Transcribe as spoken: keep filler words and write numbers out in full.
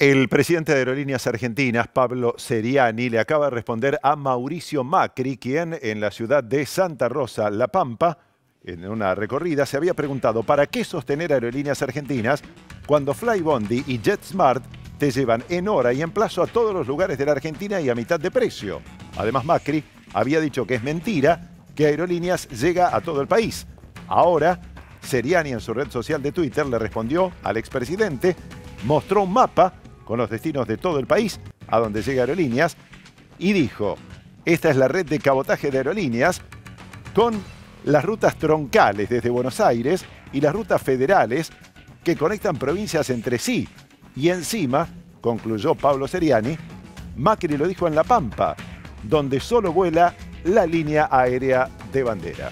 El presidente de Aerolíneas Argentinas, Pablo Ceriani, le acaba de responder a Mauricio Macri, quien en la ciudad de Santa Rosa, La Pampa, en una recorrida, se había preguntado ¿para qué sostener Aerolíneas Argentinas cuando Flybondi y JetSmart te llevan en hora y en plazo a todos los lugares de la Argentina y a mitad de precio? Además, Macri había dicho que es mentira que Aerolíneas llega a todo el país. Ahora, Ceriani en su red social de Twitter le respondió al expresidente, mostró un mapa con los destinos de todo el país a donde llega Aerolíneas y dijo, esta es la red de cabotaje de Aerolíneas con las rutas troncales desde Buenos Aires y las rutas federales que conectan provincias entre sí. Y encima, concluyó Pablo Ceriani, Macri lo dijo en La Pampa, donde solo vuela la línea aérea de bandera.